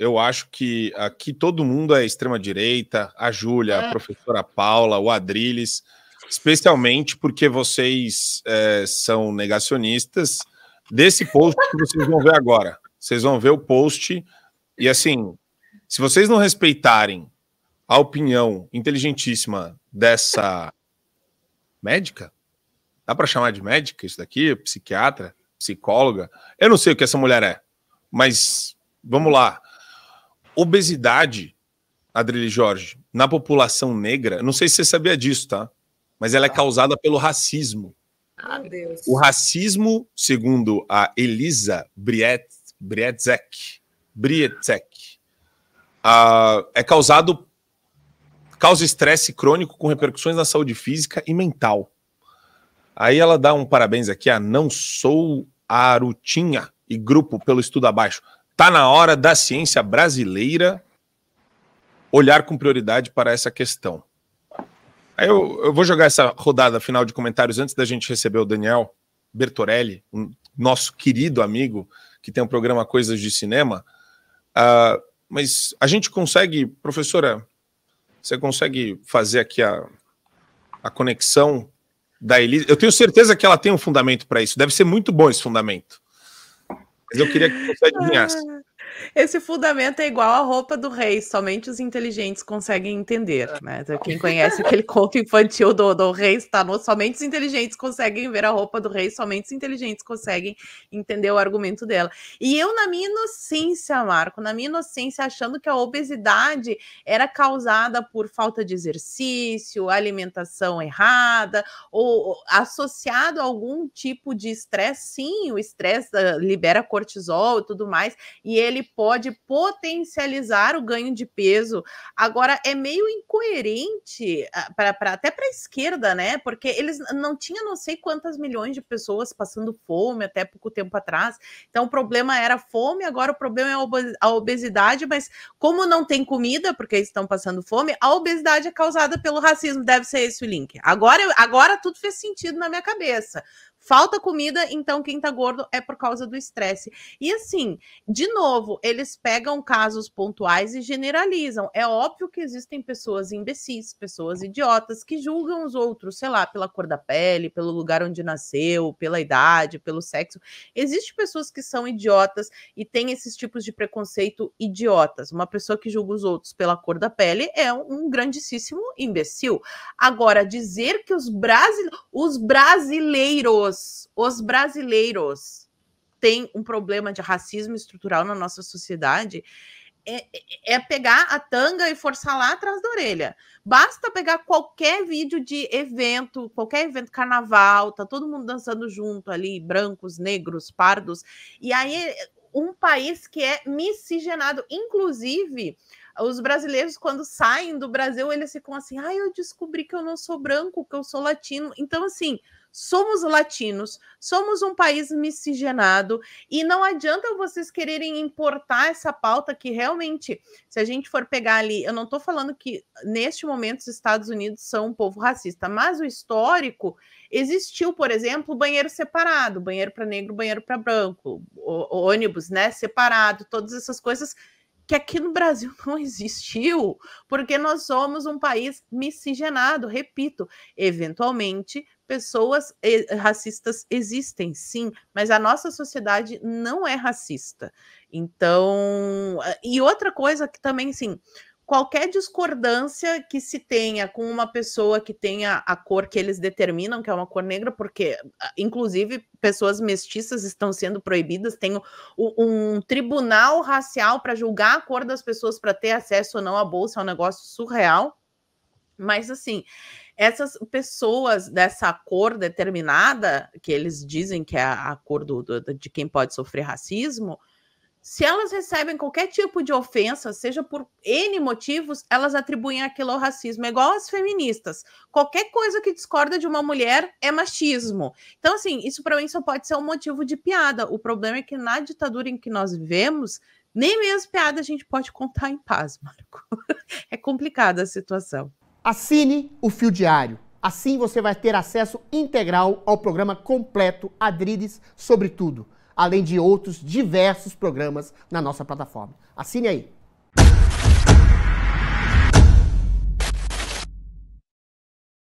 Eu acho que aqui todo mundo é extrema-direita, a Júlia, a professora Paula, o Adrilles, especialmente porque vocês são negacionistas desse post que vocês vão ver agora. Vocês vão ver o post e, assim, se vocês não respeitarem a opinião inteligentíssima dessa médica, dá para chamar de médica isso daqui, psiquiatra, psicóloga, eu não sei o que essa mulher é, mas vamos lá. Obesidade, Adrilles Jorge, na população negra, não sei se você sabia disso, tá? Mas ela é causada pelo racismo. Ah, Deus. O racismo, segundo a Elisa Briet, é causado, causa estresse crônico com repercussões na saúde física e mental. Aí ela dá um parabéns aqui a Não Sou Arutinha e grupo pelo estudo abaixo. Tá na hora da ciência brasileira olhar com prioridade para essa questão. Aí eu vou jogar essa rodada final de comentários antes da gente receber o Daniel Bertorelli, um nosso querido amigo que tem um programa Coisas de Cinema. Mas a gente consegue, professora, você consegue fazer aqui a conexão da Elisa? Eu tenho certeza que ela tem um fundamento para isso. Deve ser muito bom esse fundamento. Mas eu queria que você adivinhasse. Esse fundamento é igual à roupa do rei, somente os inteligentes conseguem entender, né? Quem conhece aquele conto infantil do rei, está no, somente os inteligentes conseguem ver a roupa do rei, somente os inteligentes conseguem entender o argumento dela. E eu, na minha inocência, Marco, na minha inocência, achando que a obesidade era causada por falta de exercício, alimentação errada, ou associado a algum tipo de estresse. Sim, o estresse libera cortisol e tudo mais, e ele pode potencializar o ganho de peso. Agora, é meio incoerente, até para a esquerda, né? Porque eles não tinham não sei quantas milhões de pessoas passando fome até pouco tempo atrás. Então, o problema era fome, agora o problema é a obesidade, mas como não tem comida, porque eles estão passando fome, a obesidade é causada pelo racismo. Deve ser esse o link. Agora tudo fez sentido na minha cabeça. Falta comida, então quem tá gordo é por causa do estresse. E assim, de novo, eles pegam casos pontuais e generalizam. É óbvio que existem pessoas imbecis, pessoas idiotas, que julgam os outros, sei lá, pela cor da pele, pelo lugar onde nasceu, pela idade, pelo sexo. Existem pessoas que são idiotas e têm esses tipos de preconceito idiotas. Uma pessoa que julga os outros pela cor da pele é um grandíssimo imbecil. Agora, dizer que os brasileiros têm um problema de racismo estrutural na nossa sociedade é pegar a tanga e forçar lá atrás da orelha. Basta pegar qualquer vídeo de evento, qualquer evento, carnaval, tá todo mundo dançando junto ali, brancos, negros, pardos, e aí um país que é miscigenado, inclusive... Os brasileiros, quando saem do Brasil, eles ficam assim, eu descobri que eu não sou branco, que eu sou latino. Então, assim, somos latinos, somos um país miscigenado, e não adianta vocês quererem importar essa pauta que realmente, se a gente for pegar ali, eu não estou falando que, neste momento, os Estados Unidos são um povo racista, mas o histórico existiu, por exemplo, banheiro separado, banheiro para negro, banheiro para branco, ônibus, né, separado, todas essas coisas... que aqui no Brasil não existiu, porque nós somos um país miscigenado, repito, eventualmente pessoas racistas existem, sim, mas a nossa sociedade não é racista. Então, e outra coisa que também, sim, qualquer discordância que se tenha com uma pessoa que tenha a cor que eles determinam, que é uma cor negra, porque, inclusive, pessoas mestiças estão sendo proibidas, tem um tribunal racial para julgar a cor das pessoas para ter acesso ou não à bolsa, é um negócio surreal. Mas, assim, essas pessoas dessa cor determinada, que eles dizem que é a cor de quem pode sofrer racismo, se elas recebem qualquer tipo de ofensa, seja por N motivos, elas atribuem aquilo ao racismo. É igual as feministas. Qualquer coisa que discorda de uma mulher é machismo. Então, assim, isso para mim só pode ser um motivo de piada. O problema é que na ditadura em que nós vivemos, nem mesmo piada a gente pode contar em paz, Marco. É complicada a situação. Assine o Fio Diário. Assim você vai ter acesso integral ao programa completo Adrilles sobre tudo, além de outros diversos programas na nossa plataforma. Assine aí.